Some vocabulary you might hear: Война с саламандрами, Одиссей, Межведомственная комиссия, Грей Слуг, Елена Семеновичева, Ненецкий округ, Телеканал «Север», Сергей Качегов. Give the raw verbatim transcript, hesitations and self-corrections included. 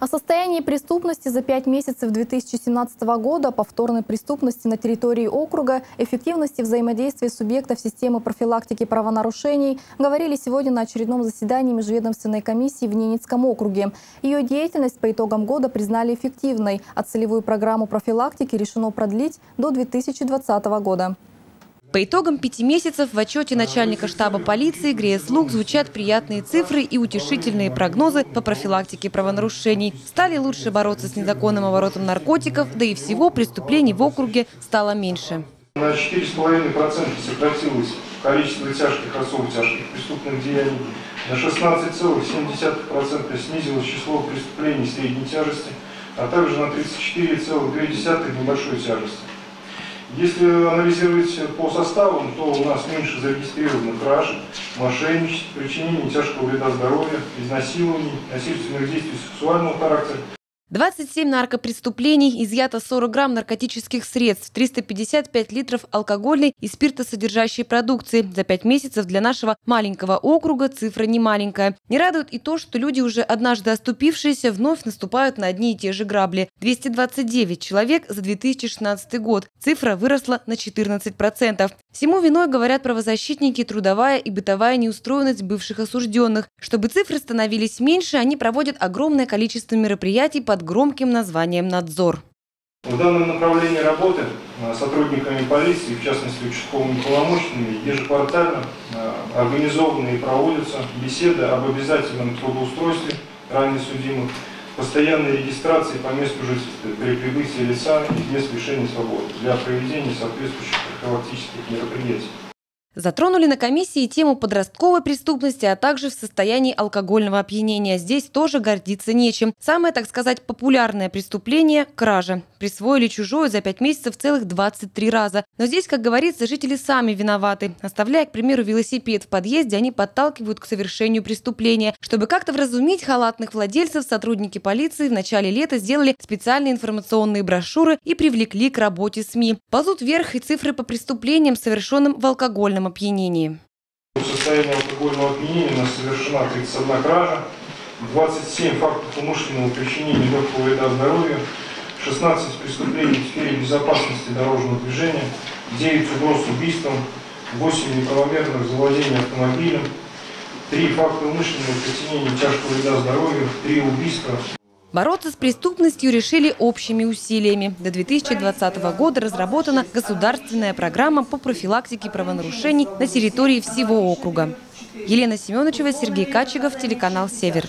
О состоянии преступности за пять месяцев две тысячи семнадцатого года, повторной преступности на территории округа, эффективности взаимодействия субъектов системы профилактики правонарушений говорили сегодня на очередном заседании Межведомственной комиссии в Ненецком округе. Ее деятельность по итогам года признали эффективной, а целевую программу профилактики решено продлить до две тысячи двадцатого года. По итогам пяти месяцев в отчете начальника штаба полиции Грея Слуг звучат приятные цифры и утешительные прогнозы по профилактике правонарушений. Стали лучше бороться с незаконным оборотом наркотиков, да и всего преступлений в округе стало меньше. На четыре и пять десятых процента сократилось количество тяжких, особо тяжких преступных деяний. На шестнадцать и семь десятых процента снизилось число преступлений средней тяжести, а также на тридцать четыре и две десятых процента небольшой тяжести. Если анализировать по составам, то у нас меньше зарегистрированных краж, мошенничеств, причинений тяжкого вреда здоровью, изнасилований, насильственных действий сексуального характера. двадцать семь наркопреступлений, изъято сорок грамм наркотических средств, триста пятьдесят пять литров алкогольной и спиртосодержащей продукции. За пять месяцев для нашего маленького округа цифра немаленькая. Не радует и то, что люди, уже однажды оступившиеся, вновь наступают на одни и те же грабли. двести двадцать девять человек за две тысячи шестнадцатый год. Цифра выросла на четырнадцать процентов. Всему виной, говорят правозащитники, трудовая и бытовая неустроенность бывших осужденных. Чтобы цифры становились меньше, они проводят огромное количество мероприятий по под громким названием «Надзор». В данном направлении работы сотрудниками полиции, в частности участковыми полномочными, ежеквартально организованы и проводятся беседы об обязательном трудоустройстве ранее судимых, постоянной регистрации по месту жительства при прибытии лица в мест лишения свободы для проведения соответствующих профилактических мероприятий. Затронули на комиссии тему подростковой преступности, а также в состоянии алкогольного опьянения. Здесь тоже гордиться нечем. Самое, так сказать, популярное преступление – кража. Присвоили чужое за пять месяцев целых двадцать три раза. Но здесь, как говорится, жители сами виноваты. Оставляя, к примеру, велосипед в подъезде, они подталкивают к совершению преступления. Чтобы как-то вразумить халатных владельцев, сотрудники полиции в начале лета сделали специальные информационные брошюры и привлекли к работе СМИ. Ползут вверх и цифры по преступлениям, совершенным в алкогольном опьянении. В состоянии алкогольного опьянения у нас совершена тридцать одна кража, двадцать семь фактов умышленного причинения легкого вреда здоровью, шестнадцать преступлений в сфере безопасности дорожного движения, девять угроз убийством, восемь неправомерных завладений автомобилем, три факта умышленного причинения тяжкого вреда здоровью, три убийства. Бороться с преступностью решили общими усилиями. До две тысячи двадцатого года разработана государственная программа по профилактике правонарушений на территории всего округа. Елена Семеновичева, Сергей Качегов, телеканал «Север».